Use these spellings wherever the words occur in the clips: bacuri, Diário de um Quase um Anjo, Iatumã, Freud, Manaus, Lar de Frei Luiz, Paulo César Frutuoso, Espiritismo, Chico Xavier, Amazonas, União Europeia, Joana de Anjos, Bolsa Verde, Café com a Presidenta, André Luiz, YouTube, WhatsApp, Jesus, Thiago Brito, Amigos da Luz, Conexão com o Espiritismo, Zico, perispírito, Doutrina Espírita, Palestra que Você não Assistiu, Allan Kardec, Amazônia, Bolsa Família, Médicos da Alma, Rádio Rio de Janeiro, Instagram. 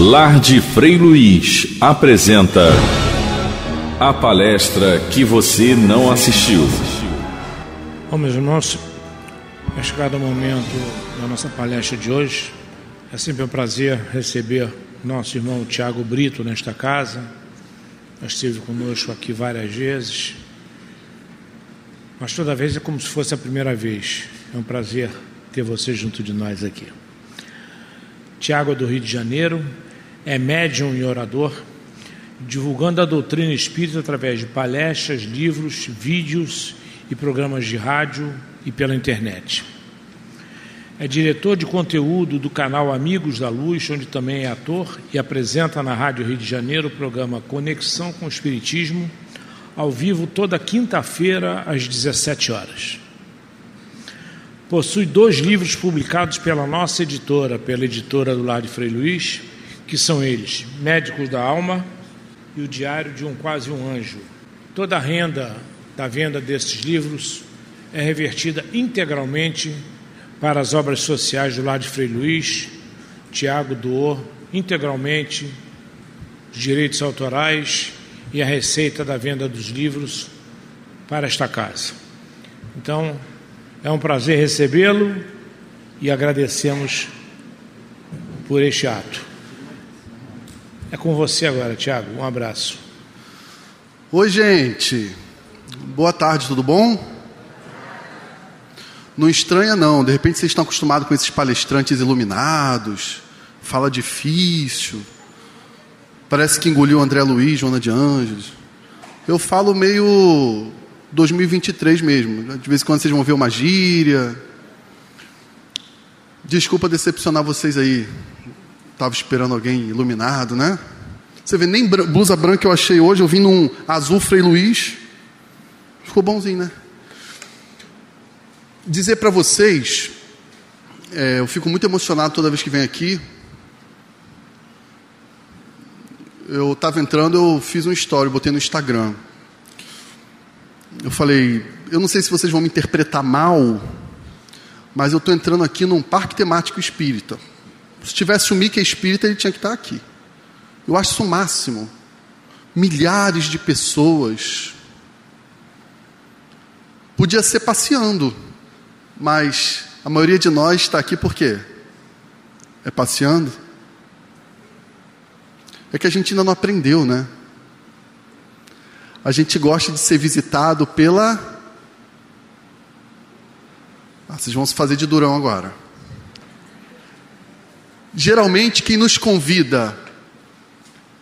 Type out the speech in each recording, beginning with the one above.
Lar de Frei Luiz apresenta a palestra que você não assistiu. Bom, meus irmãos, é chegado o momento da nossa palestra de hoje. É sempre um prazer receber nosso irmão Thiago Brito nesta casa. Nós esteve conosco aqui várias vezes, mas toda vez é como se fosse a primeira vez. É um prazer ter você junto de nós aqui. Thiago é do Rio de Janeiro, é médium e orador, divulgando a doutrina espírita através de palestras, livros, vídeos e programas de rádio e pela internet. É diretor de conteúdo do canal Amigos da Luz, onde também é ator, e apresenta na Rádio Rio de Janeiro o programa Conexão com o Espiritismo, ao vivo toda quinta-feira às 17 horas. Possui 2 livros publicados pela nossa editora, pela editora do Lar de Frei Luiz, que são eles, Médicos da Alma e o Diário de um Quase um Anjo. Toda a renda da venda desses livros é revertida integralmente para as obras sociais do Lar de Frei Luiz. Tiago doou integralmente os direitos autorais e a receita da venda dos livros para esta casa. Então, é um prazer recebê-lo e agradecemos por este ato. É com você agora, Tiago. Um abraço. Oi, gente. Boa tarde, tudo bom? Não estranha, não. De repente vocês estão acostumados com esses palestrantes iluminados, fala difícil, parece que engoliu André Luiz, Joana de Anjos. Eu falo meio 2023 mesmo. De vez em quando vocês vão ver uma gíria. Desculpa decepcionar vocês aí. Estava esperando alguém iluminado, né? Você vê, nem blusa branca eu achei hoje. Eu vim num azul Frei Luiz. Ficou bonzinho, né? Dizer para vocês, eu fico muito emocionado toda vez que venho aqui. Eu estava entrando, eu fiz um story, botei no Instagram. Eu falei, eu não sei se vocês vão me interpretar mal, mas eu estou entrando aqui num parque temático espírita. Se tivesse um Mickey espírita, ele tinha que estar aqui. Eu acho isso o máximo. Milhares de pessoas. Podia ser passeando, mas a maioria de nós está aqui por quê? É passeando? É que a gente ainda não aprendeu, né? A gente gosta de ser visitado pela... vocês vão se fazer de durão agora. Geralmente, quem nos convida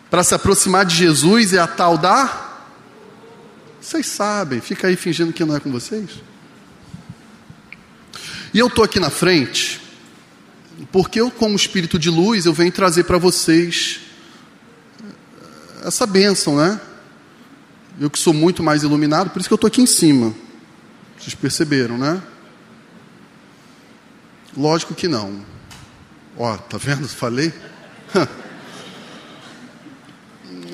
para se aproximar de Jesus é a tal da... vocês sabem, fica aí fingindo que não é com vocês. E eu estou aqui na frente, porque eu, como espírito de luz, eu venho trazer para vocês essa bênção, né? Eu que sou muito mais iluminado, por isso que eu estou aqui em cima. Vocês perceberam, né? Lógico que não. Ó, tá vendo? Falei.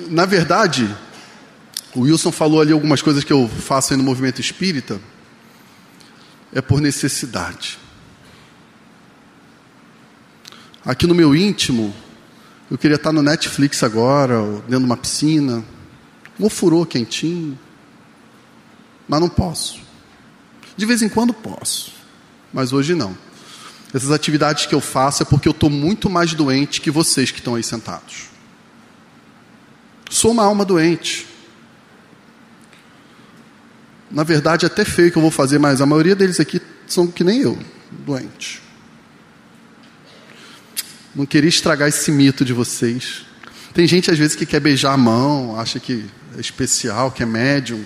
Na verdade, o Wilson falou ali algumas coisas que eu faço aí no movimento espírita. É por necessidade. Aqui no meu íntimo, eu queria estar no Netflix agora, ou dentro de uma piscina, um ofurô quentinho, mas não posso. De vez em quando posso, mas hoje não. Essas atividades que eu faço é porque eu estou muito mais doente que vocês que estão aí sentados. Sou uma alma doente. Na verdade, é até feio que eu vou fazer, mas a maioria deles aqui são que nem eu, doentes. Não queria estragar esse mito de vocês. Tem gente, às vezes, que quer beijar a mão, acha que é especial, que é médium.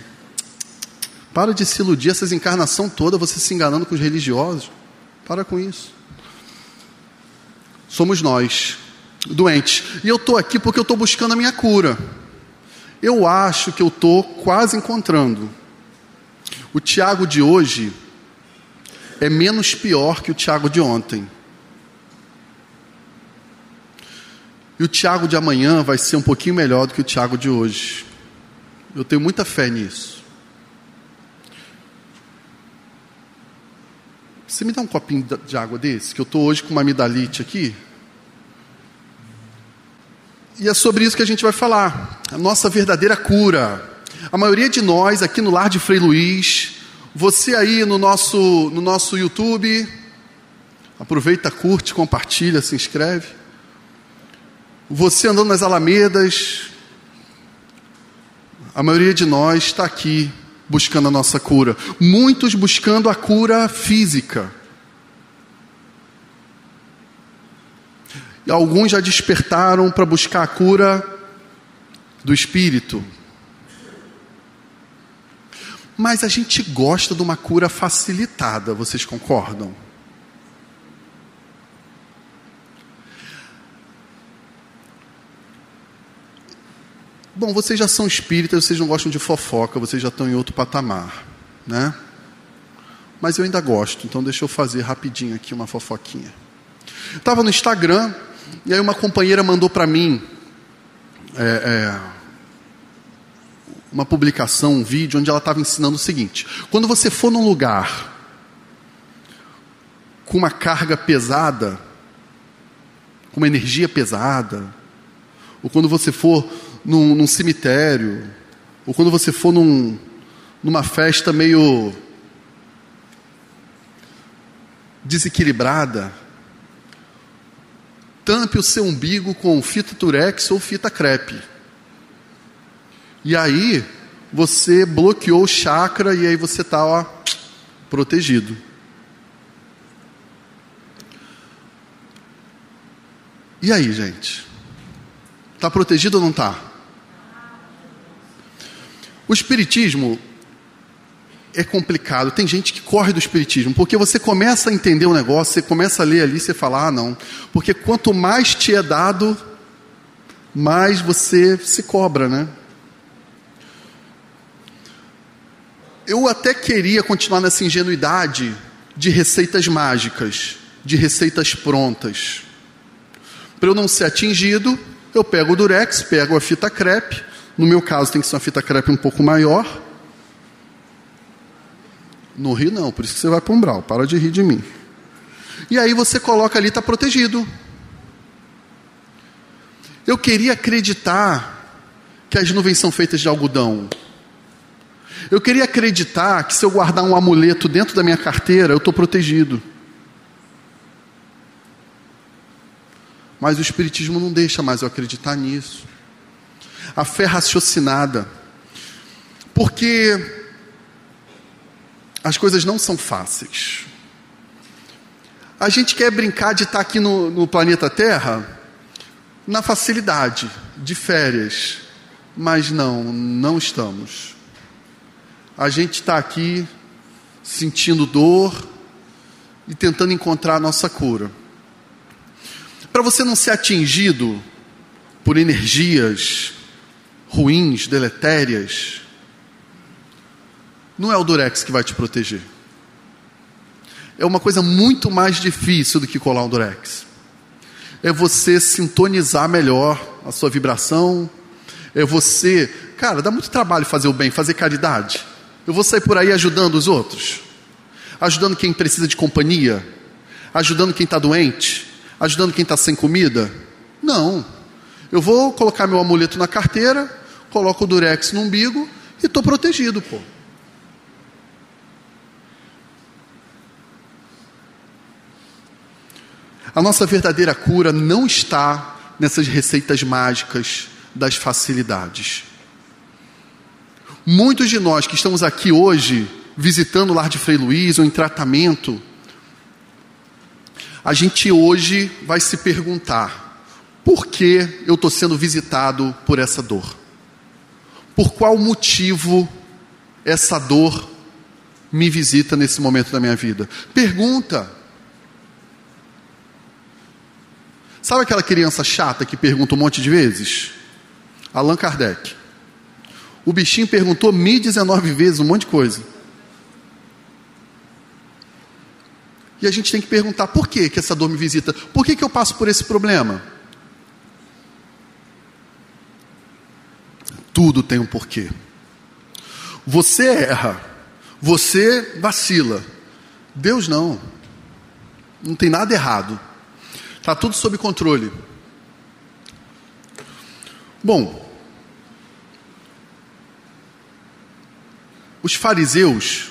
Para de se iludir, essas encarnações todas, você se enganando com os religiosos. Para com isso. Somos nós, doentes. E eu estou aqui porque eu estou buscando a minha cura. Eu acho que eu estou quase encontrando. O Tiago de hoje é menos pior que o Tiago de ontem. E o Tiago de amanhã vai ser um pouquinho melhor do que o Tiago de hoje. Eu tenho muita fé nisso. Você me dá um copinho de água desse? Que eu estou hoje com uma amidalite aqui. E é sobre isso que a gente vai falar, a nossa verdadeira cura. A maioria de nós, aqui no Lar de Frei Luiz, você aí no nosso YouTube, aproveita, curte, compartilha, se inscreve. Você andando nas alamedas, a maioria de nós está aqui buscando a nossa cura. Muitos buscando a cura física. E alguns já despertaram para buscar a cura do espírito. Mas a gente gosta de uma cura facilitada, vocês concordam? Bom, vocês já são espíritas, vocês não gostam de fofoca, vocês já estão em outro patamar, né? Mas eu ainda gosto, então deixa eu fazer rapidinho aqui uma fofoquinha. Estava no Instagram, e aí uma companheira mandou para mim uma publicação, um vídeo, onde ela estava ensinando o seguinte: quando você for num lugar com uma carga pesada, com uma energia pesada, ou quando você for num cemitério, ou quando você for numa festa meio desequilibrada, tampe o seu umbigo com fita turex ou fita crepe. E aí você bloqueou o chakra e aí você está protegido. E aí, gente? Está protegido ou não está? O espiritismo é complicado. Tem gente que corre do espiritismo, porque você começa a entender o negócio, você começa a ler ali, você fala, ah, não. Porque quanto mais te é dado, mais você se cobra, né? Eu até queria continuar nessa ingenuidade de receitas mágicas, de receitas prontas. Para eu não ser atingido, eu pego o durex, pego a fita crepe. No meu caso, tem que ser uma fita crepe um pouco maior. Não ri não, por isso que você vai para o umbral. Para de rir de mim. E aí você coloca ali, está protegido. Eu queria acreditar que as nuvens são feitas de algodão. Eu queria acreditar que se eu guardar um amuleto dentro da minha carteira, eu estou protegido. Mas o espiritismo não deixa mais eu acreditar nisso. A fé raciocinada, porque as coisas não são fáceis. A gente quer brincar de estar aqui no planeta Terra na facilidade, de férias, mas não estamos. A gente está aqui sentindo dor e tentando encontrar a nossa cura. Para você não ser atingido por energias ruins, deletérias, não é o durex que vai te proteger. É uma coisa muito mais difícil do que colar um durex. É você sintonizar melhor a sua vibração. É você... Cara, dá muito trabalho fazer o bem, fazer caridade. Eu vou sair por aí ajudando os outros. Ajudando quem precisa de companhia. Ajudando quem está doente. Ajudando quem está sem comida. Não. Eu vou colocar meu amuleto na carteira, coloco o durex no umbigo e estou protegido, pô. A nossa verdadeira cura não está nessas receitas mágicas das facilidades. Muitos de nós que estamos aqui hoje, visitando o Lar de Frei Luiz ou em tratamento, a gente hoje vai se perguntar: por que eu estou sendo visitado por essa dor? Por qual motivo essa dor me visita nesse momento da minha vida? Pergunta. Sabe aquela criança chata que pergunta um monte de vezes? Allan Kardec. O bichinho perguntou 1019 vezes um monte de coisa. E a gente tem que perguntar: por que essa dor me visita? Por que eu passo por esse problema? Tudo tem um porquê. Você erra, você vacila. Deus não tem nada errado. Está tudo sob controle. Bom, os fariseus,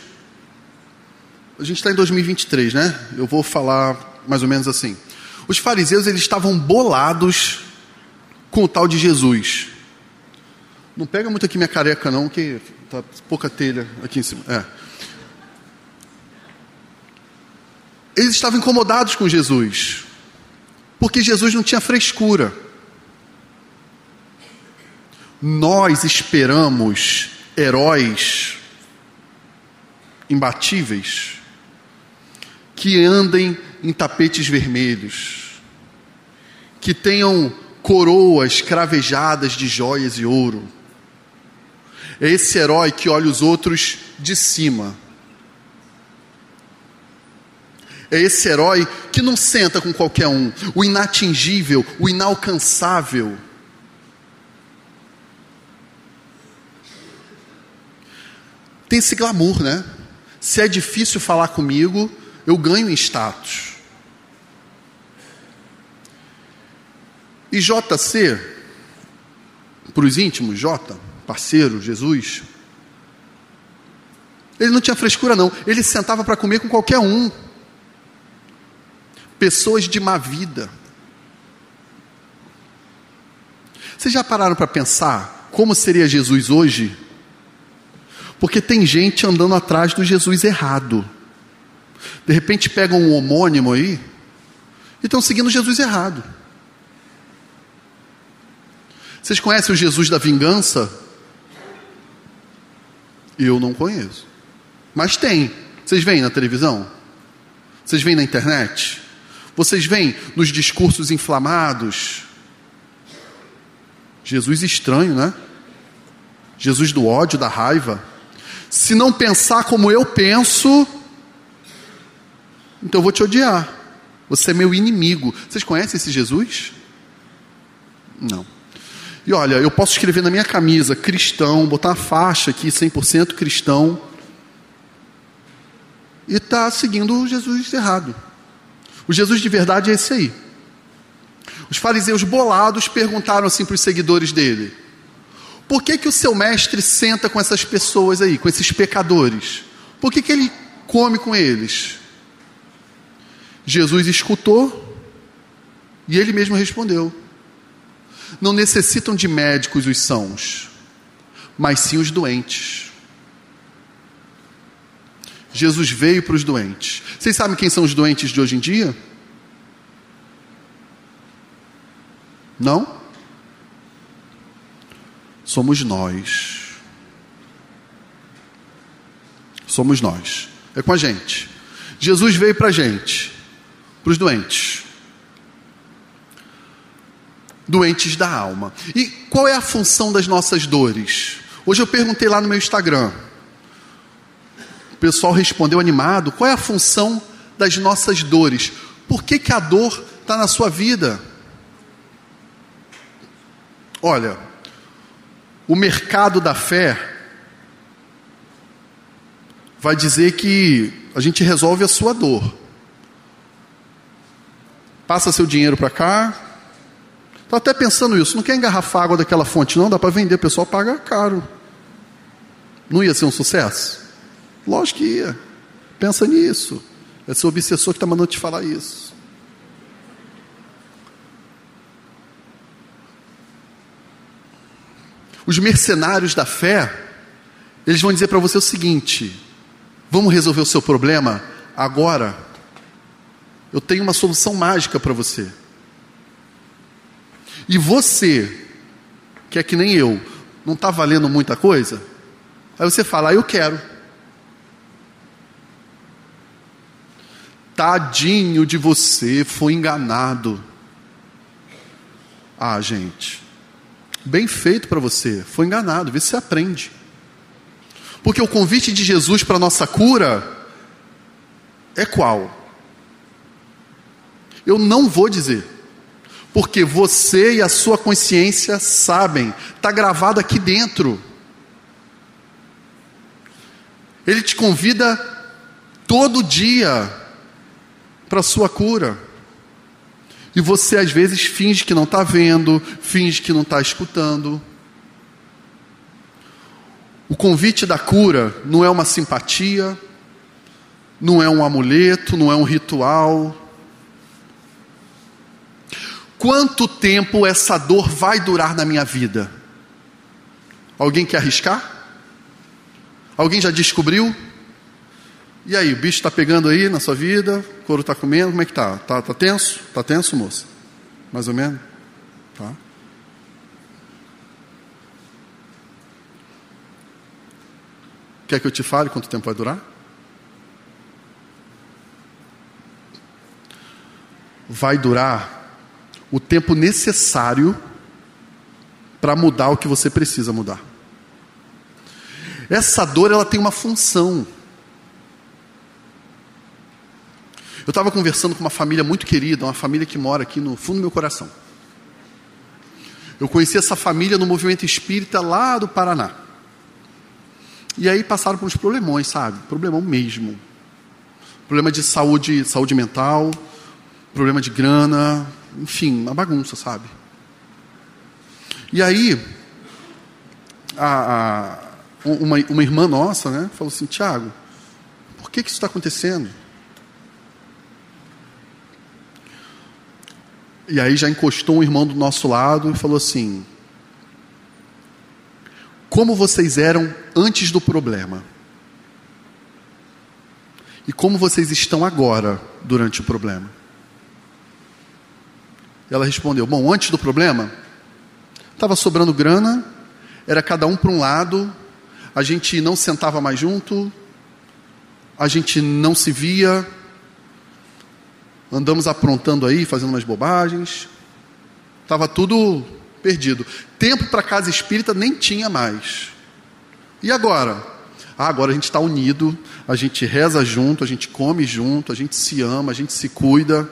a gente está em 2023, né? Eu vou falar mais ou menos assim. Os fariseus, eles estavam bolados com o tal de Jesus. Não pega muito aqui minha careca não, que tá pouca telha aqui em cima. É. Eles estavam incomodados com Jesus, porque Jesus não tinha frescura. Nós esperamos heróis imbatíveis que andem em tapetes vermelhos, que tenham coroas cravejadas de joias e ouro. É esse herói que olha os outros de cima. É esse herói que não senta com qualquer um, o inatingível, o inalcançável. Tem esse glamour, né? Se é difícil falar comigo, eu ganho em status. E JC, para os íntimos, J, parceiro, Jesus, ele não tinha frescura não, ele sentava para comer com qualquer um. Pessoas de má vida. Vocês já pararam para pensar como seria Jesus hoje? Porque tem gente andando atrás do Jesus errado. De repente pegam um homônimo aí e estão seguindo Jesus errado. Vocês conhecem o Jesus da vingança? Eu não conheço. Mas tem. Vocês veem na televisão? Vocês veem na internet? Vocês veem nos discursos inflamados? Jesus estranho, né? Jesus do ódio, da raiva. Se não pensar como eu penso, então eu vou te odiar. Você é meu inimigo. Vocês conhecem esse Jesus? Não. E olha, eu posso escrever na minha camisa, cristão, botar a faixa aqui, 100% cristão, e está seguindo o Jesus errado. O Jesus de verdade é esse aí. Os fariseus bolados perguntaram assim para os seguidores dele: por que que o seu mestre senta com essas pessoas aí, com esses pecadores? Por que que ele come com eles? Jesus escutou e ele mesmo respondeu: não necessitam de médicos os sãos, mas sim os doentes. Jesus veio para os doentes. Vocês sabem quem são os doentes de hoje em dia? Não? Somos nós. Somos nós. É com a gente. Jesus veio para a gente, para os doentes. Doentes da alma. E qual é a função das nossas dores? Hoje eu perguntei lá no meu Instagram. O pessoal respondeu animado. Qual é a função das nossas dores? Por que que a dor está na sua vida? Olha, o mercado da fé vai dizer que a gente resolve a sua dor. Passa seu dinheiro para cá. Estou até pensando isso. Não quer engarrafar água daquela fonte, não? Dá para vender. O pessoal paga caro. Não ia ser um sucesso? Lógico que ia. Pensa nisso. É seu obsessor que está mandando te falar isso. Os mercenários da fé, eles vão dizer para você o seguinte: vamos resolver o seu problema agora. Eu tenho uma solução mágica para você. E você, que é que nem eu, não está valendo muita coisa? Aí você fala: eu quero. Tadinho de você, foi enganado. Ah, gente, bem feito para você, foi enganado, vê se você aprende. Porque o convite de Jesus para a nossa cura é qual? Eu não vou dizer, porque você e a sua consciência sabem, está gravado aqui dentro. Ele te convida todo dia para a sua cura. E você, às vezes, finge que não está vendo, finge que não está escutando. O convite da cura não é uma simpatia, não é um amuleto, não é um ritual. Quanto tempo essa dor vai durar na minha vida? Alguém quer arriscar? Alguém já descobriu? E aí, o bicho está pegando aí na sua vida? O couro está comendo? Como é que está? Está tenso? Está tenso, moça? Mais ou menos? Tá. Quer que eu te fale quanto tempo vai durar? Vai durar o tempo necessário para mudar o que você precisa mudar. Essa dor, ela tem uma função. Eu estava conversando com uma família muito querida, uma família que mora aqui no fundo do meu coração. Eu conheci essa família no movimento espírita lá do Paraná. E aí passaram por uns problemões, sabe? Problemão mesmo. Problema de saúde, saúde mental, problema de grana, enfim, uma bagunça, sabe? E aí, uma irmã nossa, né, falou assim: Thiago, por que isso está acontecendo? E aí já encostou um irmão do nosso lado e falou assim: como vocês eram antes do problema? E como vocês estão agora durante o problema? Ela respondeu: bom, antes do problema, estava sobrando grana, era cada um para um lado, a gente não sentava mais junto, a gente não se via, andamos aprontando aí, fazendo umas bobagens. Estava tudo perdido. Tempo para casa espírita nem tinha mais. E agora? Agora a gente está unido, a gente reza junto, a gente come junto, a gente se ama, a gente se cuida.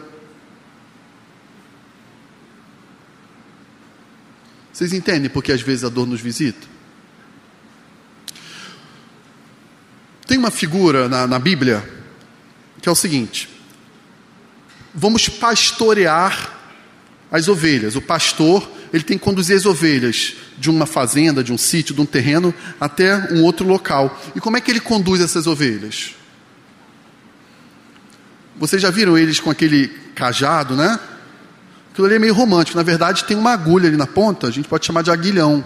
Vocês entendem porque às vezes a dor nos visita? Tem uma figura na Bíblia que é o seguinte: vamos pastorear as ovelhas. O pastor, ele tem que conduzir as ovelhas de uma fazenda, de um sítio, de um terreno, até um outro local. E como é que ele conduz essas ovelhas? Vocês já viram eles com aquele cajado, né? Aquilo ali é meio romântico. Na verdade, tem uma agulha ali na ponta, a gente pode chamar de aguilhão.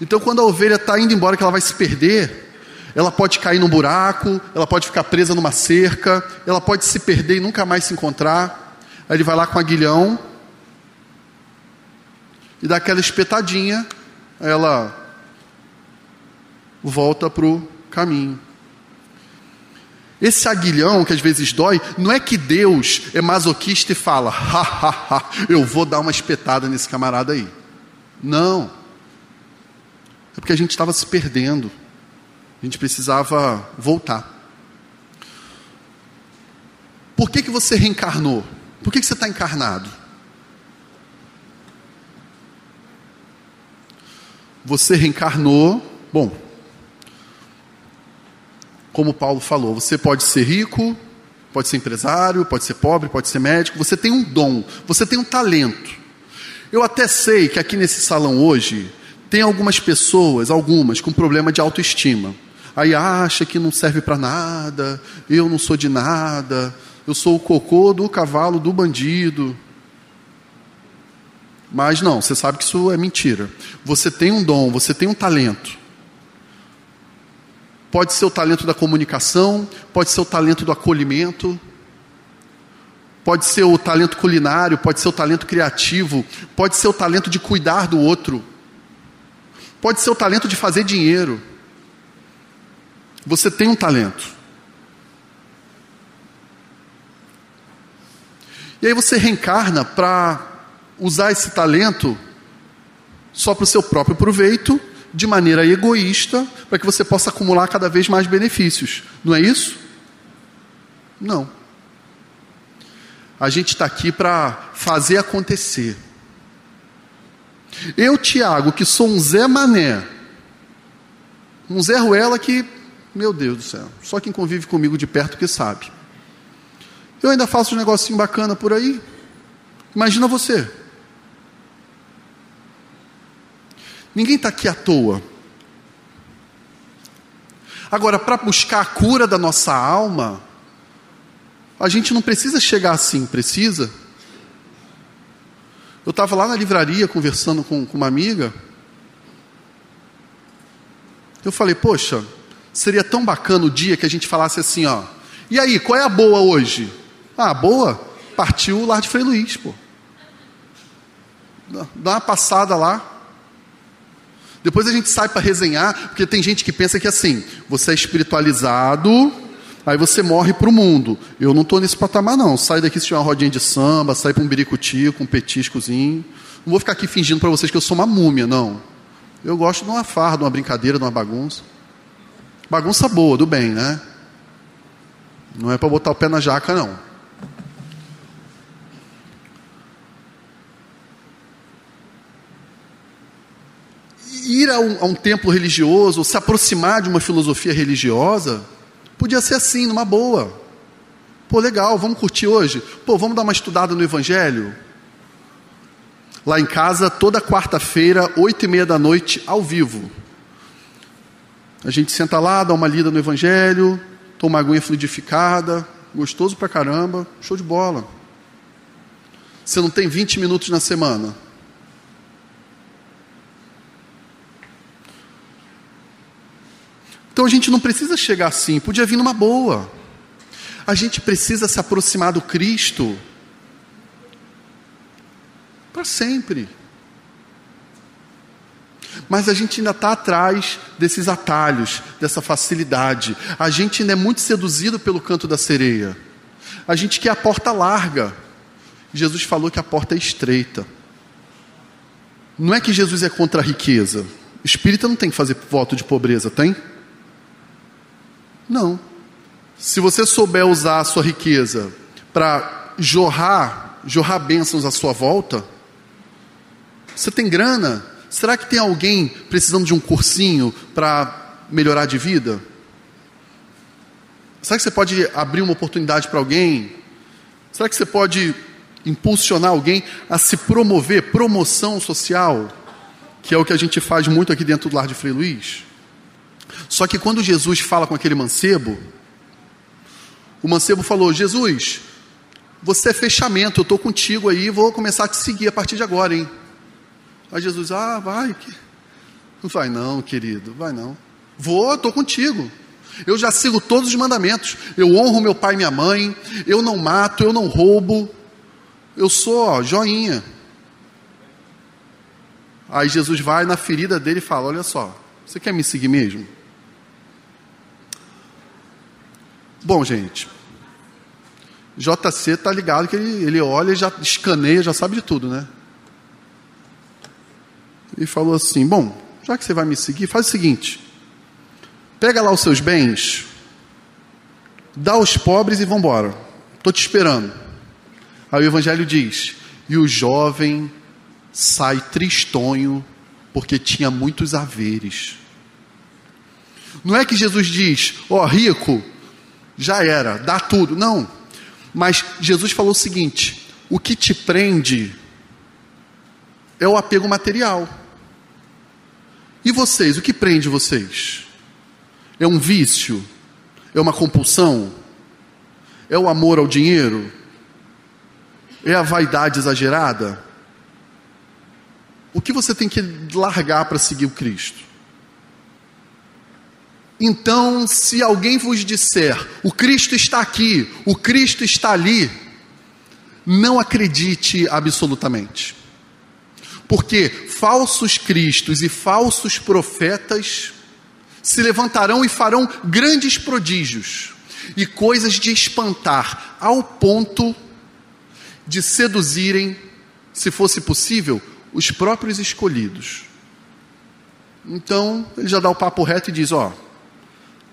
Então, quando a ovelha está indo embora, que ela vai se perder, ela pode cair num buraco, ela pode ficar presa numa cerca, ela pode se perder e nunca mais se encontrar. Aí ele vai lá com o aguilhão e dá aquela espetadinha, ela volta para o caminho. Esse aguilhão, que às vezes dói, não é que Deus é masoquista e fala: ha, ha, ha, eu vou dar uma espetada nesse camarada aí. Não. É porque a gente estava se perdendo. A gente precisava voltar. Por que você reencarnou? Por que você está encarnado? Você reencarnou, bom, como Paulo falou, você pode ser rico, pode ser empresário, pode ser pobre, pode ser médico, você tem um dom, você tem um talento. Eu até sei que aqui nesse salão hoje tem algumas pessoas, algumas, com problema de autoestima. Aí acha que não serve para nada, eu não sou de nada, eu sou o cocô do cavalo do bandido. Mas não, você sabe que isso é mentira. Você tem um dom, você tem um talento. Pode ser o talento da comunicação, pode ser o talento do acolhimento, pode ser o talento culinário, pode ser o talento criativo, pode ser o talento de cuidar do outro. Pode ser o talento de fazer dinheiro. Você tem um talento. E aí você reencarna para usar esse talento só para o seu próprio proveito, de maneira egoísta, para que você possa acumular cada vez mais benefícios. Não é isso? Não. A gente está aqui para fazer acontecer. Eu, Thiago, que sou um Zé Mané, um Zé Ruela que, meu Deus do céu, só quem convive comigo de perto que sabe. Eu ainda faço um negocinho bacana por aí. Imagina você. Ninguém está aqui à toa. Agora, para buscar a cura da nossa alma, a gente não precisa chegar assim, precisa? Eu estava lá na livraria conversando com uma amiga. Eu falei, poxa, seria tão bacana o dia que a gente falasse assim, ó. E aí, qual é a boa hoje? Ah, a boa? Partiu o Lar de Frei Luiz, pô. Dá uma passada lá. Depois a gente sai para resenhar, porque tem gente que pensa que assim, você é espiritualizado, aí você morre para o mundo. Eu não estou nesse patamar, não. Sai daqui se tiver uma rodinha de samba, sai para um biricutico, um petiscozinho. Não vou ficar aqui fingindo para vocês que eu sou uma múmia, não. Eu gosto de uma farda, de uma brincadeira, de uma bagunça. Bagunça boa, do bem, né? Não é para botar o pé na jaca, não. Ir a um templo religioso, ou se aproximar de uma filosofia religiosa, podia ser assim, numa boa. Pô, legal, vamos curtir hoje? Pô, vamos dar uma estudada no Evangelho? Lá em casa, toda quarta-feira, 20h30, ao vivo. A gente senta lá, dá uma lida no Evangelho, toma uma aguinha fluidificada, gostoso pra caramba, show de bola. Você não tem 20 minutos na semana? Então a gente não precisa chegar assim, podia vir numa boa. A gente precisa se aproximar do Cristo para sempre. Mas a gente ainda está atrás desses atalhos, dessa facilidade. A gente ainda é muito seduzido pelo canto da sereia. A gente quer a porta larga. Jesus falou que a porta é estreita. Não é que Jesus é contra a riqueza. Espírita não tem que fazer voto de pobreza, tem? Não. Se você souber usar a sua riqueza para jorrar bênçãos à sua volta, você tem grana? Será que tem alguém precisando de um cursinho para melhorar de vida? Será que você pode abrir uma oportunidade para alguém? Será que você pode impulsionar alguém a se promover, promoção social, que é o que a gente faz muito aqui dentro do Lar de Frei Luiz? Só que quando Jesus fala com aquele mancebo, o mancebo falou, Jesus, você é fechamento, eu estou contigo aí, vou começar a te seguir a partir de agora, hein? Aí Jesus, vai. Não vai não, querido, vai não. Vou, estou contigo. Eu já sigo todos os mandamentos. Eu honro meu pai e minha mãe, eu não mato, eu não roubo. Eu sou, joinha. Aí Jesus vai na ferida dele e fala, olha só, você quer me seguir mesmo? Bom, gente, JC tá ligado que ele olha, já escaneia, já sabe de tudo, né? E falou assim, bom, já que você vai me seguir, faz o seguinte, pega lá os seus bens, dá aos pobres e vão embora. Estou te esperando. Aí o Evangelho diz, e o jovem sai tristonho, porque tinha muitos haveres. Não é que Jesus diz, rico, já era, dá tudo, não. Mas Jesus falou o seguinte, o que te prende é o apego material. E vocês, o que prende vocês? É um vício? É uma compulsão? É o amor ao dinheiro? É a vaidade exagerada? O que você tem que largar para seguir o Cristo? Então, se alguém vos disser, o Cristo está aqui, o Cristo está ali, não acredite absolutamente. Porque falsos cristos e falsos profetas se levantarão e farão grandes prodígios e coisas de espantar, ao ponto de seduzirem, se fosse possível, os próprios escolhidos. Então, ele já dá o papo reto e diz,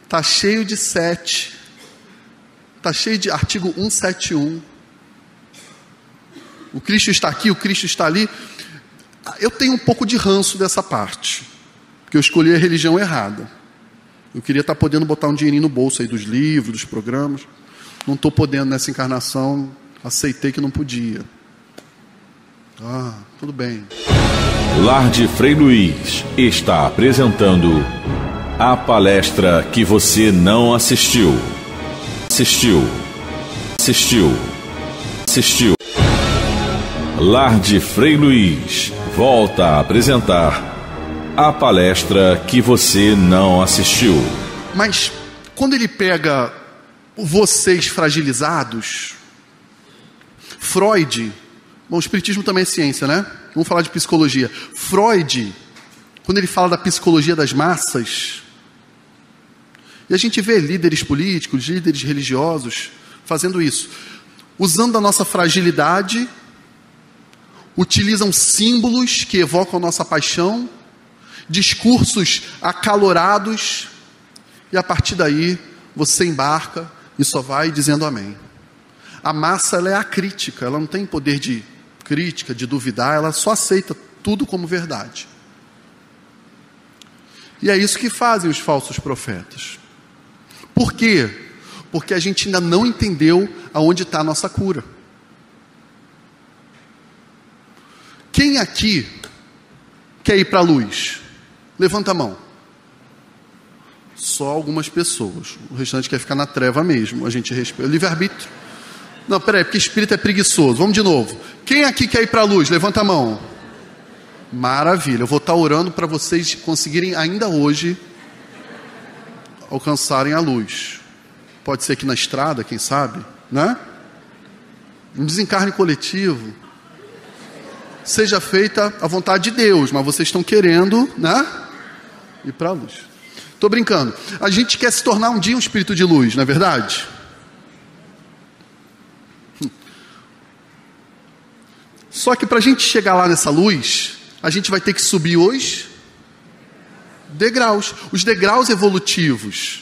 tá cheio de 7, tá cheio de artigo 171, o Cristo está aqui, o Cristo está ali. Eu tenho um pouco de ranço dessa parte, porque eu escolhi a religião errada. Eu queria estar podendo botar um dinheirinho no bolso aí dos livros, dos programas, não estou podendo nessa encarnação, aceitei que não podia. Ah, tudo bem. Lar de Frei Luiz está apresentando a palestra que você não assistiu. Lar de Frei Luiz volta a apresentar a palestra que você não assistiu. Mas quando ele pega vocês fragilizados, Freud... Bom, o Espiritismo também é ciência, né? Vamos falar de psicologia. Freud, quando ele fala da psicologia das massas, e a gente vê líderes políticos, líderes religiosos fazendo isso, usando a nossa fragilidade, utilizam símbolos que evocam nossa paixão, discursos acalorados, e a partir daí você embarca e só vai dizendo amém. A massa, ela é acrítica, ela não tem poder de crítica, de duvidar, ela só aceita tudo como verdade. E é isso que fazem os falsos profetas. Por quê? Porque a gente ainda não entendeu aonde está a nossa cura. Quem aqui quer ir para a luz? Levanta a mão. Só algumas pessoas. O restante quer ficar na treva mesmo. A gente respeita. Livre-arbítrio. Não, peraí, porque espírito é preguiçoso. Vamos de novo. Quem aqui quer ir para a luz? Levanta a mão. Maravilha. Eu vou estar orando para vocês conseguirem ainda hoje alcançarem a luz. Pode ser aqui na estrada, quem sabe, né? Um desencarne coletivo. Seja feita a vontade de Deus, mas vocês estão querendo, né? Ir para a luz. Estou brincando. A gente quer se tornar um dia um espírito de luz, não é verdade? Só que para a gente chegar lá nessa luz, a gente vai ter que subir os degraus. Os degraus evolutivos.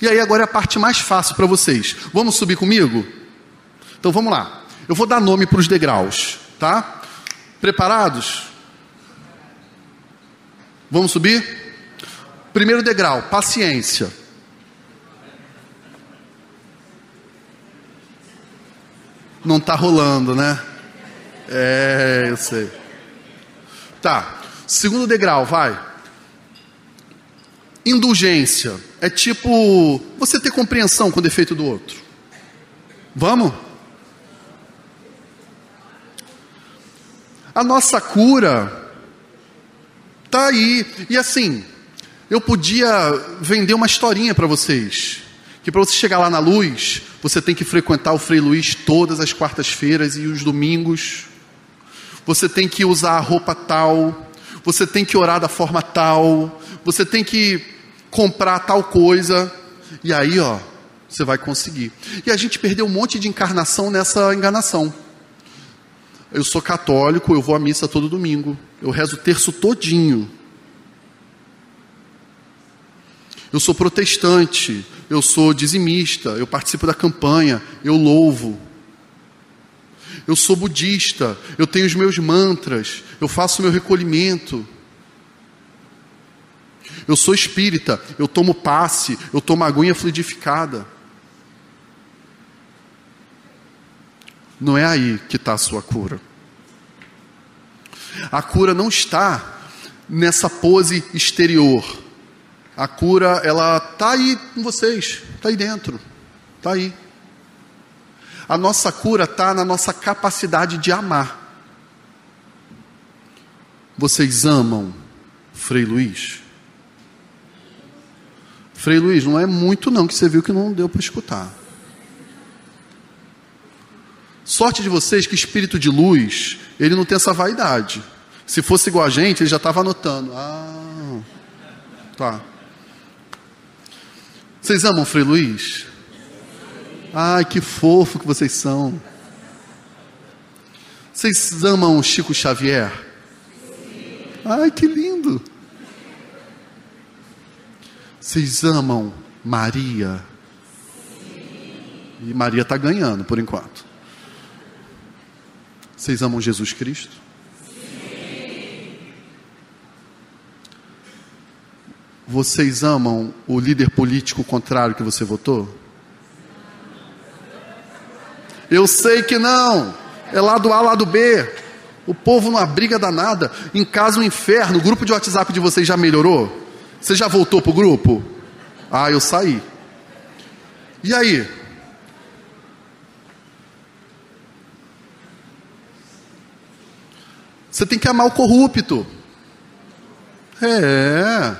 E aí agora é a parte mais fácil para vocês. Vamos subir comigo? Então vamos lá. Eu vou dar nome para os degraus, tá? Preparados? Vamos subir? Primeiro degrau, paciência. Não está rolando, né? É, eu sei. Tá, segundo degrau, vai. Indulgência. É tipo você ter compreensão com o defeito do outro. Vamos? A nossa cura tá aí. E assim, eu podia vender uma historinha para vocês, que para você chegar lá na luz, você tem que frequentar o Frei Luiz todas as quartas-feiras e os domingos. Você tem que usar a roupa tal, você tem que orar da forma tal, você tem que comprar tal coisa, e aí, ó, você vai conseguir. E a gente perdeu um monte de encarnação nessa enganação. Eu sou católico, eu vou à missa todo domingo, eu rezo o terço todinho. Eu sou protestante, eu sou dizimista, eu participo da campanha, eu louvo. Eu sou budista, eu tenho os meus mantras, eu faço o meu recolhimento. Eu sou espírita, eu tomo passe, eu tomo aguinha fluidificada. Não é aí que está a sua cura. A cura não está nessa pose exterior. A cura, ela está aí com vocês, está aí dentro, está aí. A nossa cura está na nossa capacidade de amar. Vocês amam Frei Luiz? Frei Luiz, não é muito não, que você viu que não deu para escutar. Sorte de vocês que espírito de luz, ele não tem essa vaidade. Se fosse igual a gente, ele já estava anotando. Ah, tá. Vocês amam Frei Luiz? Ai, que fofo que vocês são. Vocês amam Chico Xavier? Sim. Ai, que lindo. Vocês amam Maria? Sim. E Maria está ganhando, por enquanto. Vocês amam Jesus Cristo? Sim. Vocês amam o líder político contrário que você votou? Eu sei que não. É lado A, lado B. O povo numa briga danada. Em casa um inferno. O grupo de WhatsApp de vocês já melhorou? Você já voltou pro grupo? Ah, eu saí. E aí? Você tem que amar o corrupto. É.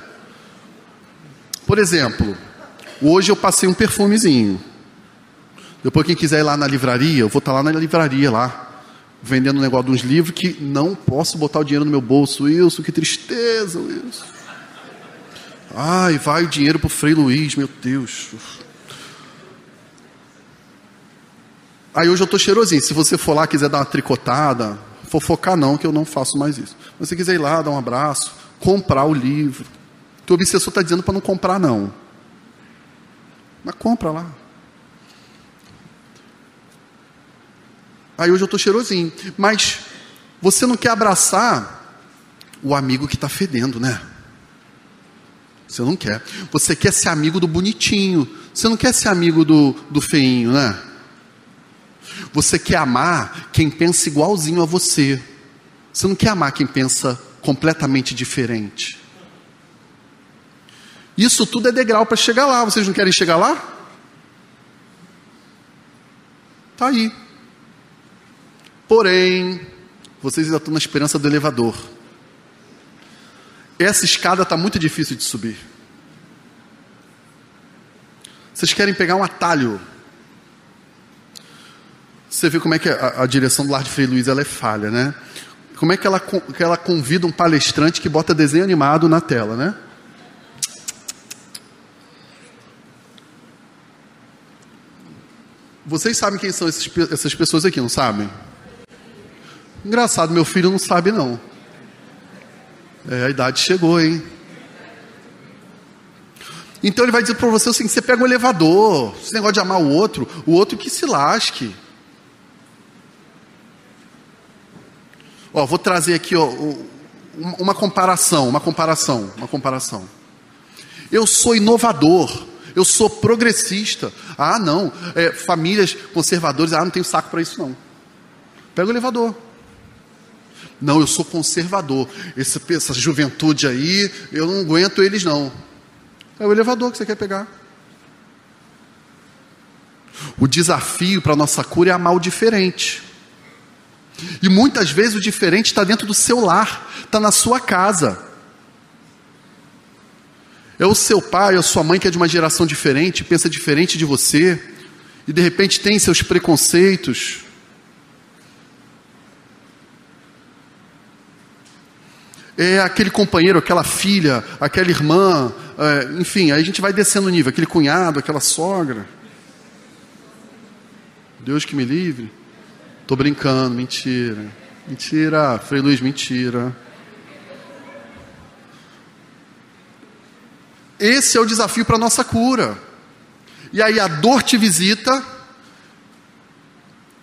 Por exemplo, hoje eu passei um perfumezinho. Depois quem quiser ir lá na livraria, eu vou estar lá na livraria lá, vendendo um negócio de uns livros que não posso botar o dinheiro no meu bolso. Wilson, que tristeza, Wilson. Ai, vai o dinheiro pro Frei Luiz, meu Deus. Aí hoje eu tô cheirosinho. Se você for lá, quiser dar uma tricotada, fofocar não, que eu não faço mais isso. Mas se quiser ir lá, dar um abraço, comprar o livro. O teu obsessor está dizendo para não comprar não. Mas compra lá. Aí hoje eu estou cheirosinho. Mas você não quer abraçar o amigo que está fedendo, né? Você não quer. Você quer ser amigo do bonitinho. Você não quer ser amigo do feinho, né? Você quer amar quem pensa igualzinho a você. Você não quer amar quem pensa completamente diferente. Isso tudo é degrau para chegar lá. Vocês não querem chegar lá? Está aí. Porém, vocês ainda estão na esperança do elevador. Essa escada está muito difícil de subir. Vocês querem pegar um atalho. Você vê como é que a direção do Lar de Frei Luiz ela é falha, né? Como é que ela convida um palestrante que bota desenho animado na tela, né? Vocês sabem quem são essas pessoas aqui, não sabem? Engraçado, meu filho não sabe, não. É, a idade chegou, hein? Então ele vai dizer para você assim, você pega um elevador, esse negócio de amar o outro que se lasque. Ó, vou trazer aqui ó, uma comparação. Eu sou inovador. Eu sou progressista. Ah, não. Famílias conservadoras. Ah, não tenho saco para isso, não. Pega o elevador. Não, eu sou conservador. Essa juventude aí, eu não aguento eles, não. É o elevador que você quer pegar. O desafio para a nossa cura é amar o diferente. E muitas vezes o diferente está dentro do seu lar. Está na sua casa. É o seu pai, é a sua mãe que é de uma geração diferente, pensa diferente de você, e de repente tem seus preconceitos. É aquele companheiro, aquela filha, aquela irmã, enfim, aí a gente vai descendo o nível, aquele cunhado, aquela sogra. Deus que me livre. Tô brincando, mentira. Mentira, Frei Luiz, mentira. Esse é o desafio para a nossa cura. E aí a dor te visita.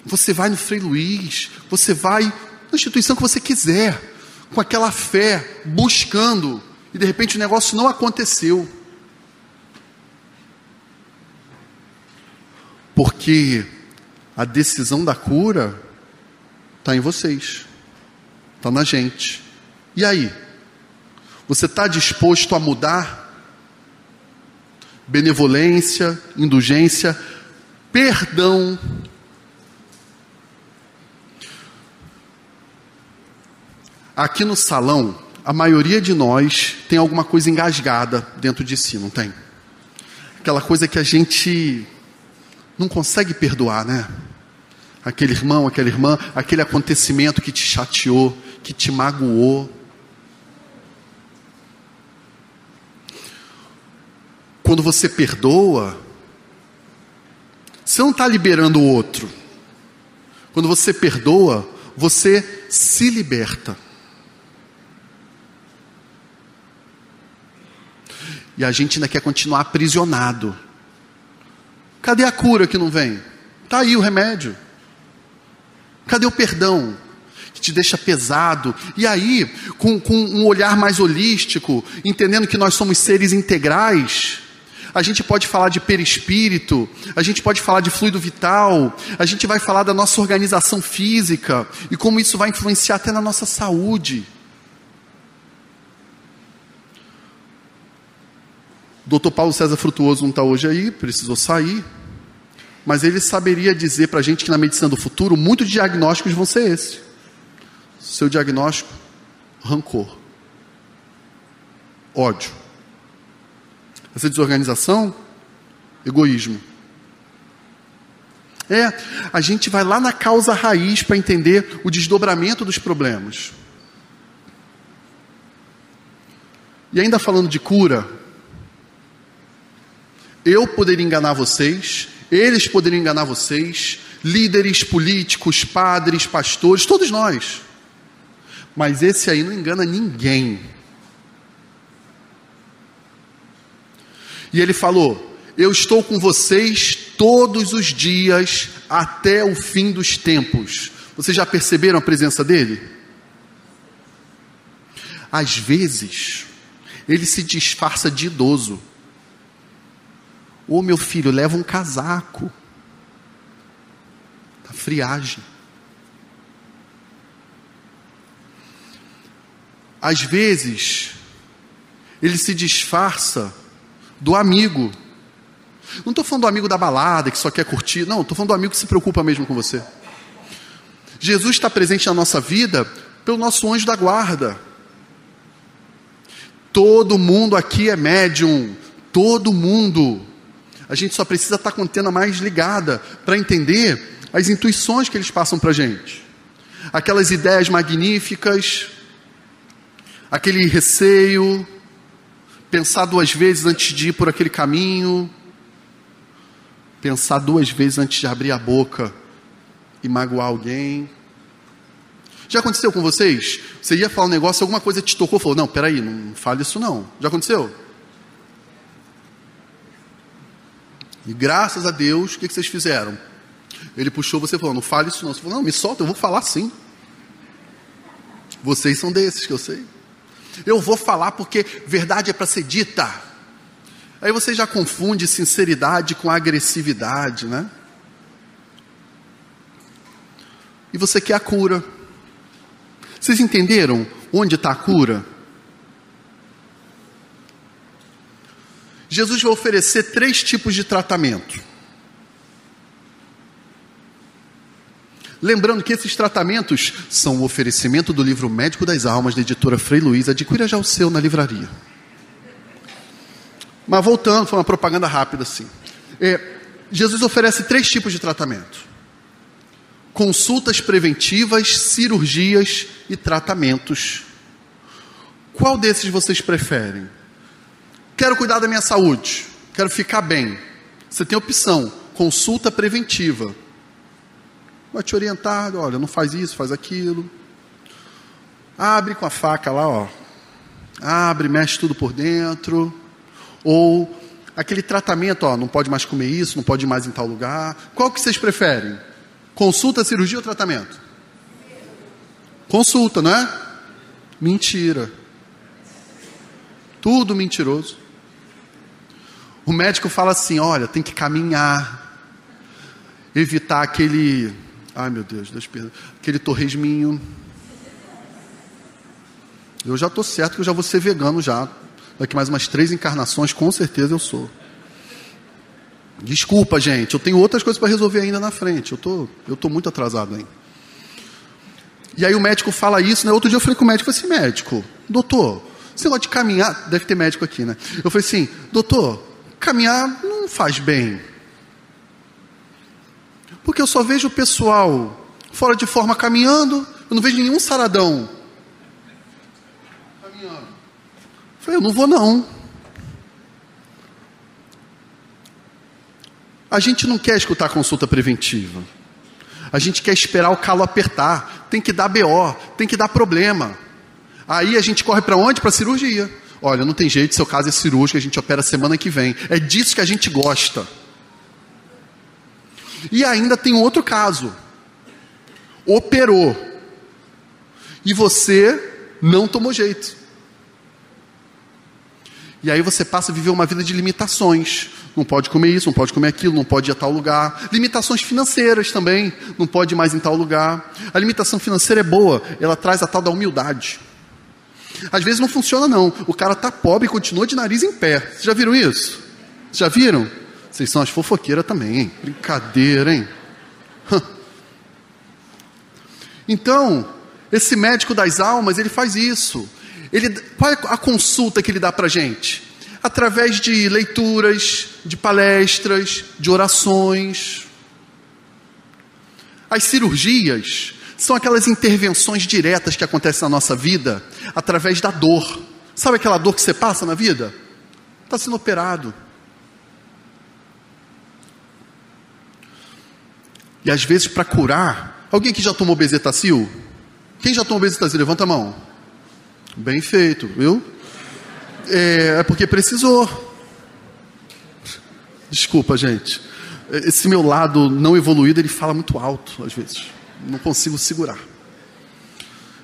Você vai no Frei Luiz. Você vai na instituição que você quiser. Com aquela fé. Buscando. E de repente o negócio não aconteceu. Porque a decisão da cura está em vocês. Está na gente. E aí? Você está disposto a mudar? Benevolência, indulgência, perdão. Aqui no salão, a maioria de nós tem alguma coisa engasgada dentro de si, não tem? Aquela coisa que a gente não consegue perdoar, né? Aquele irmão, aquela irmã, aquele acontecimento que te chateou, que te magoou. Quando você perdoa, você não está liberando o outro. Quando você perdoa, você se liberta. E a gente ainda quer continuar aprisionado. Cadê a cura que não vem? Está aí o remédio. Cadê o perdão? Que te deixa pesado, e aí, com um olhar mais holístico, entendendo que nós somos seres integrais, a gente pode falar de perispírito, a gente pode falar de fluido vital, a gente vai falar da nossa organização física e como isso vai influenciar até na nossa saúde. Doutor Paulo César Frutuoso não está hoje aí, precisou sair, mas ele saberia dizer para a gente que na medicina do futuro, muitos diagnósticos vão ser esse. Seu diagnóstico, rancor, ódio. Essa desorganização, egoísmo. A gente vai lá na causa raiz para entender o desdobramento dos problemas. E ainda falando de cura, eu poderia enganar vocês, eles poderiam enganar vocês, líderes, políticos, padres, pastores, todos nós. Mas esse aí não engana ninguém. E ele falou, eu estou com vocês todos os dias até o fim dos tempos. Vocês já perceberam a presença dele? Às vezes, ele se disfarça de idoso. Ô, meu filho, leva um casaco. Tá friagem. Às vezes, ele se disfarça do amigo. Não estou falando do amigo da balada, que só quer curtir. Não, estou falando do amigo que se preocupa mesmo com você. Jesus está presente na nossa vida pelo nosso anjo da guarda. Todo mundo aqui é médium. Todo mundo. A gente só precisa estar com a antena mais ligada para entender as intuições que eles passam para a gente. Aquelas ideias magníficas, aquele receio, pensar duas vezes antes de ir por aquele caminho, pensar duas vezes antes de abrir a boca e magoar alguém. Já aconteceu com vocês? Você ia falar um negócio, alguma coisa te tocou, falou, não, peraí, não fale isso não. Já aconteceu? E graças a Deus, o que vocês fizeram? Ele puxou você e falou, não fale isso não. Você falou, não, me solta, eu vou falar sim. Vocês são desses que eu sei. Eu vou falar porque verdade é para ser dita. Aí você já confunde sinceridade com agressividade, né? E você quer a cura. Vocês entenderam onde está a cura? Jesus vai oferecer 3 tipos de tratamento. Lembrando que esses tratamentos são o oferecimento do livro Médico das Almas, da editora Frei Luiz. Adquira já o seu na livraria. Mas voltando, foi uma propaganda rápida assim. Jesus oferece 3 tipos de tratamento. Consultas preventivas, cirurgias e tratamentos. Qual desses vocês preferem? Quero cuidar da minha saúde, quero ficar bem. Você tem opção, consulta preventiva. Vai te orientar, olha, não faz isso, faz aquilo. Abre com a faca lá, ó. Abre, mexe tudo por dentro. Ou aquele tratamento, ó, não pode mais comer isso, não pode ir mais em tal lugar. Qual que vocês preferem? Consulta, cirurgia ou tratamento? Consulta, não é? Mentira. Tudo mentiroso. O médico fala assim, olha, tem que caminhar, evitar aquele... Ai, meu Deus, Deus perdoa. Aquele torresminho. Eu já estou certo que eu já vou ser vegano já. Daqui mais umas 3 encarnações, com certeza eu sou. Desculpa, gente. Eu tenho outras coisas para resolver ainda na frente. Eu tô muito atrasado ainda. E aí o médico fala isso, né? Outro dia eu falei com o médico, eu falei assim, médico, doutor, esse negócio de caminhar... Deve ter médico aqui, né? Eu falei assim, doutor, caminhar não faz bem. Porque eu só vejo o pessoal fora de forma caminhando, eu não vejo nenhum saradão caminhando. Eu falei, eu não vou não. A gente não quer escutar a consulta preventiva. A gente quer esperar o calo apertar. Tem que dar BO, tem que dar problema. Aí a gente corre para onde? Para a cirurgia. Olha, não tem jeito, seu caso é cirúrgico, a gente opera semana que vem. É disso que a gente gosta. E ainda tem um outro caso. Operou. E você não tomou jeito. E aí você passa a viver uma vida de limitações. Não pode comer isso, não pode comer aquilo, não pode ir a tal lugar. Limitações financeiras também. Não pode ir mais em tal lugar. A limitação financeira é boa. Ela traz a tal da humildade. Às vezes não funciona não. O cara tá pobre e continua de nariz em pé. Vocês já viram isso? Vocês já viram? Vocês são as fofoqueiras também, hein? Brincadeira, hein? Então, esse médico das almas, ele faz isso. Qual é a consulta que ele dá para a gente? Através de leituras, de palestras, de orações. As cirurgias são aquelas intervenções diretas que acontecem na nossa vida através da dor. Sabe aquela dor que você passa na vida? Está sendo operado. E às vezes para curar... Alguém que já tomou Bezetacil? Quem já tomou Bezetacil? Levanta a mão. Bem feito, viu? É porque precisou. Desculpa, gente. Esse meu lado não evoluído, ele fala muito alto, às vezes. Não consigo segurar.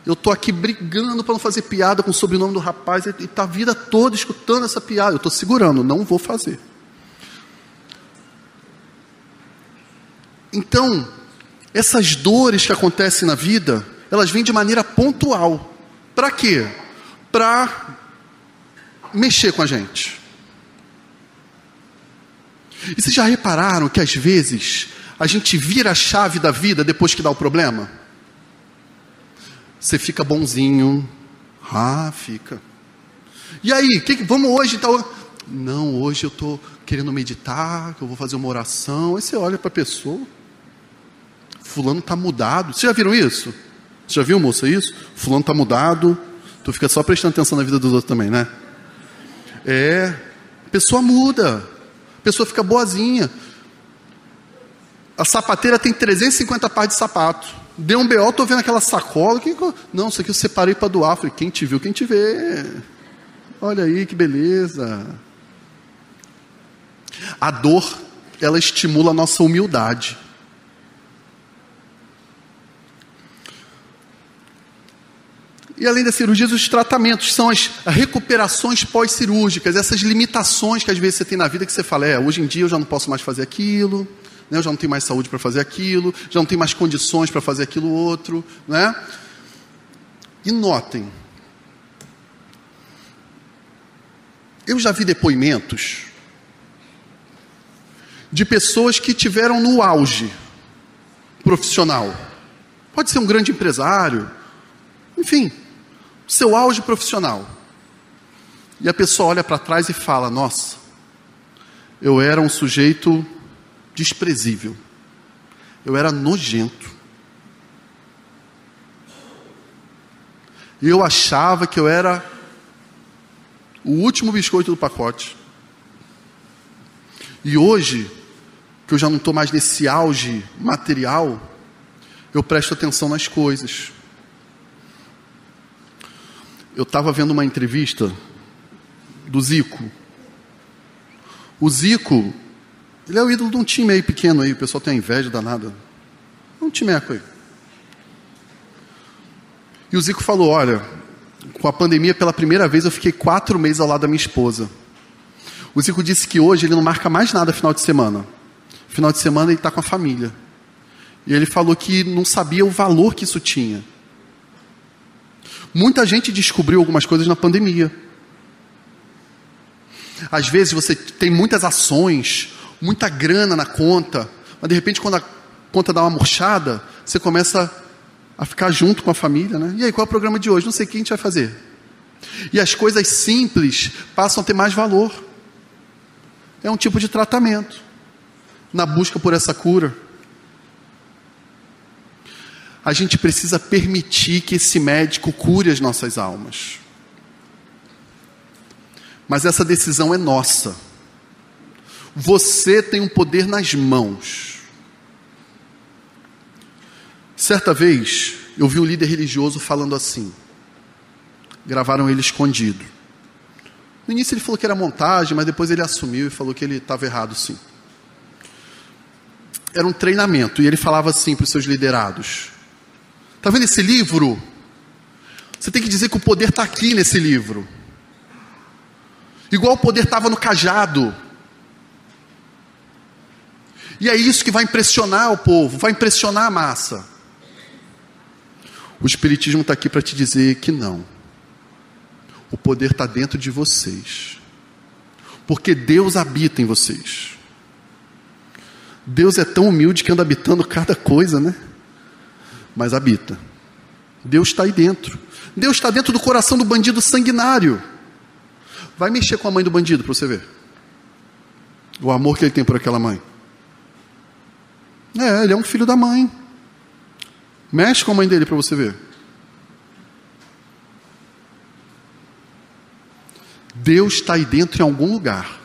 Eu tô aqui brigando para não fazer piada com o sobrenome do rapaz, e tá a vida toda escutando essa piada. Eu tô segurando, não vou fazer. Então, essas dores que acontecem na vida, elas vêm de maneira pontual. Para quê? Para mexer com a gente. E vocês já repararam que às vezes a gente vira a chave da vida depois que dá o problema? Você fica bonzinho. Ah, fica. E aí, vamos hoje? Tal? Não, hoje eu estou querendo meditar, que eu vou fazer uma oração. Aí você olha para a pessoa. Fulano está mudado. Vocês já viram isso? Você já viu, moça, isso? Fulano tá mudado. Tu fica só prestando atenção na vida dos outros também, né? É. A pessoa muda. A pessoa fica boazinha. A sapateira tem 350 pares de sapato. Deu um B.O., tô vendo aquela sacola. Não, isso aqui eu separei para doar. Falei, quem te viu, quem te vê. Olha aí, que beleza. A dor, ela estimula a nossa humildade. E além das cirurgias, os tratamentos são as recuperações pós-cirúrgicas, essas limitações que às vezes você tem na vida, que você fala, hoje em dia eu já não posso mais fazer aquilo, né? Eu já não tenho mais saúde para fazer aquilo, já não tenho mais condições para fazer aquilo outro, né? E notem, eu já vi depoimentos de pessoas que tiveram no auge profissional, pode ser um grande empresário, enfim, seu auge profissional. E a pessoa olha para trás e fala, nossa, eu era um sujeito desprezível. Eu era nojento. Eu achava que eu era o último biscoito do pacote. E hoje, que eu já não estou mais nesse auge material, eu presto atenção nas coisas. Eu estava vendo uma entrevista do Zico. O Zico, ele é o ídolo de um time aí pequeno aí, o pessoal tem a inveja danada. É um timeco aí. E o Zico falou, olha, com a pandemia pela primeira vez eu fiquei 4 meses ao lado da minha esposa. O Zico disse que hoje ele não marca mais nada final de semana. Final de semana ele está com a família. E ele falou que não sabia o valor que isso tinha. Muita gente descobriu algumas coisas na pandemia. Às vezes você tem muitas ações, muita grana na conta, mas de repente quando a conta dá uma murchada, você começa a ficar junto com a família, né? E aí, qual é o programa de hoje? Não sei o que a gente vai fazer. E as coisas simples passam a ter mais valor. É um tipo de tratamento, na busca por essa cura. A gente precisa permitir que esse médico cure as nossas almas. Mas essa decisão é nossa. Você tem um poder nas mãos. Certa vez, eu vi um líder religioso falando assim. Gravaram ele escondido. No início ele falou que era montagem, mas depois ele assumiu e falou que ele estava errado, sim. Era um treinamento, e ele falava assim para os seus liderados... Está vendo esse livro? Você tem que dizer que o poder está aqui nesse livro. Igual o poder estava no cajado. E é isso que vai impressionar o povo, vai impressionar a massa. O Espiritismo está aqui para te dizer que não. O poder está dentro de vocês. Porque Deus habita em vocês. Deus é tão humilde que anda habitando cada coisa, né? Mas habita. Deus está aí dentro. Deus está dentro do coração do bandido sanguinário. Vai mexer com a mãe do bandido para você ver. O amor que ele tem por aquela mãe. É, ele é um filho da mãe. Mexe com a mãe dele para você ver. Deus está aí dentro em algum lugar.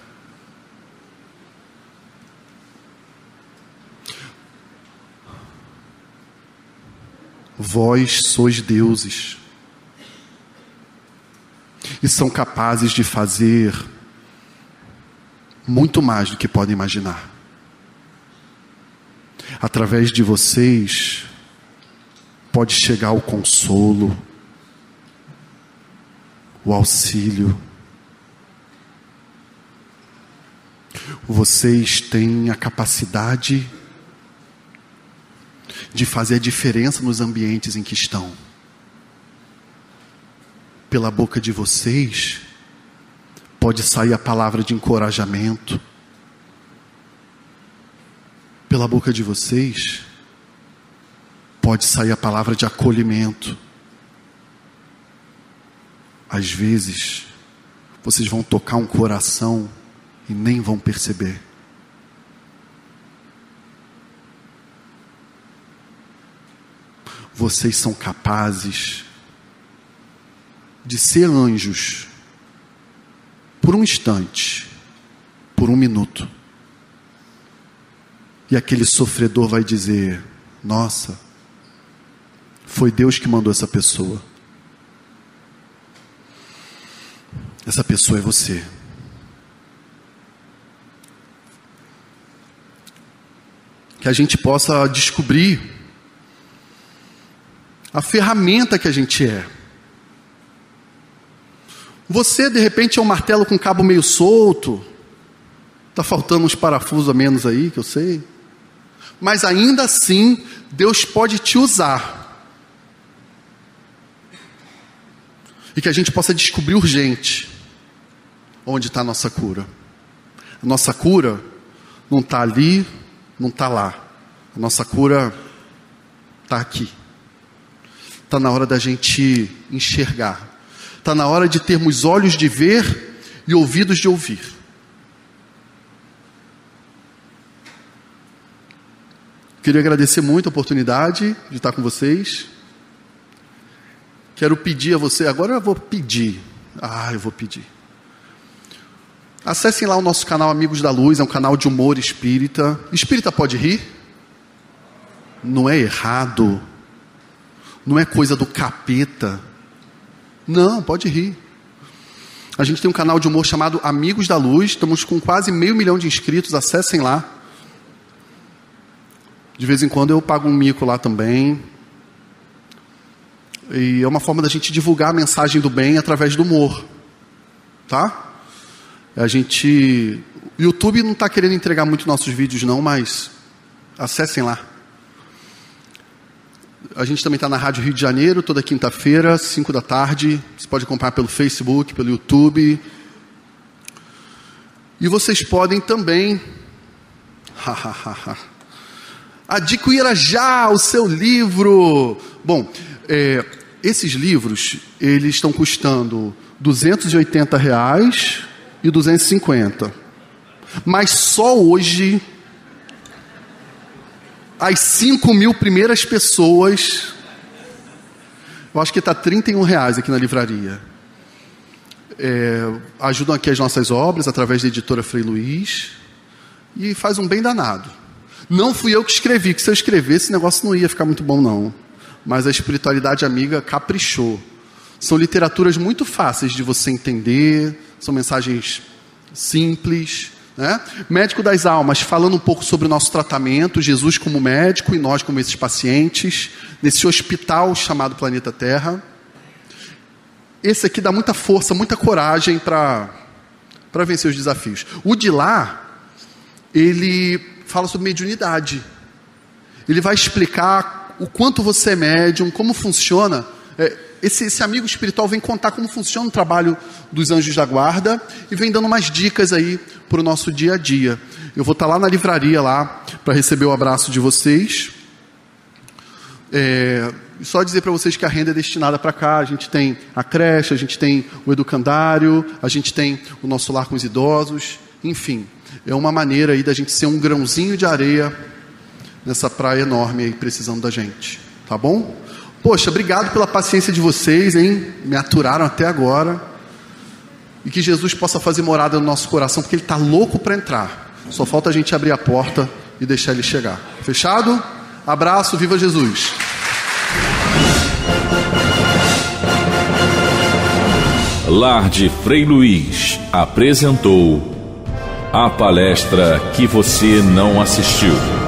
Vós sois deuses. E são capazes de fazer muito mais do que podem imaginar. Através de vocês pode chegar o consolo, o auxílio. Vocês têm a capacidade de fazer a diferença nos ambientes em que estão. Pela boca de vocês pode sair a palavra de encorajamento. Pela boca de vocês pode sair a palavra de acolhimento. Às vezes vocês vão tocar um coração e nem vão perceber. Vocês são capazes de ser anjos por um instante, por um minuto. E aquele sofredor vai dizer: nossa, foi Deus que mandou essa pessoa. Essa pessoa é você. Que a gente possa descobrir a ferramenta que a gente é. Você, de repente, é um martelo com cabo meio solto. Está faltando uns parafusos a menos aí, que eu sei. Mas ainda assim, Deus pode te usar. E que a gente possa descobrir urgente onde está a nossa cura. A nossa cura não está ali, não está lá. A nossa cura está aqui. Está na hora da gente enxergar. Está na hora de termos olhos de ver e ouvidos de ouvir. Queria agradecer muito a oportunidade de estar com vocês. Quero pedir a você, agora eu vou pedir. Acessem lá o nosso canal Amigos da Luz, é um canal de humor espírita. Espírita pode rir? Não é errado. Não é coisa do capeta. Não, pode rir. A gente tem um canal de humor chamado Amigos da Luz. Estamos com quase 500 mil de inscritos. Acessem lá. De vez em quando eu pago um mico lá também. E é uma forma da gente divulgar a mensagem do bem através do humor. Tá? A gente... O YouTube não está querendo entregar muito nossos vídeos não, mas acessem lá. A gente também está na Rádio Rio de Janeiro, toda quinta-feira, 5 da tarde. Você pode acompanhar pelo Facebook, pelo YouTube. E vocês podem também adquirir já o seu livro. Bom, esses livros, eles estão custando R$280 e R$250. Mas só hoje... As 5.000 primeiras pessoas, eu acho que está R$31 aqui na livraria. Ajudam aqui as nossas obras, através da editora Frei Luiz, e faz um bem danado. Não fui eu que escrevi, que se eu escrevesse, esse negócio não ia ficar muito bom, não. Mas a espiritualidade amiga caprichou. São literaturas muito fáceis de você entender, são mensagens simples... Né? Médico das Almas, falando um pouco sobre o nosso tratamento, Jesus como médico e nós como esses pacientes, nesse hospital chamado Planeta Terra. Esse aqui dá muita força, muita coragem para para vencer os desafios. O de lá, ele fala sobre mediunidade. Ele vai explicar o quanto você é médium, como funciona. Esse amigo espiritual vem contar como funciona o trabalho dos anjos da guarda e vem dando umas dicas aí para o nosso dia a dia. Eu vou estar lá na livraria lá para receber o abraço de vocês. Só dizer para vocês que a renda é destinada para cá. A gente tem a creche, a gente tem o educandário, a gente tem o nosso lar com os idosos, enfim. É uma maneira aí da gente ser um grãozinho de areia nessa praia enorme aí, precisando da gente, tá bom? Poxa, obrigado pela paciência de vocês, hein? Me aturaram até agora. E que Jesus possa fazer morada no nosso coração, porque Ele está louco para entrar. Só falta a gente abrir a porta e deixar Ele chegar. Fechado? Abraço, viva Jesus! Lar de Frei Luiz apresentou a palestra que você não assistiu.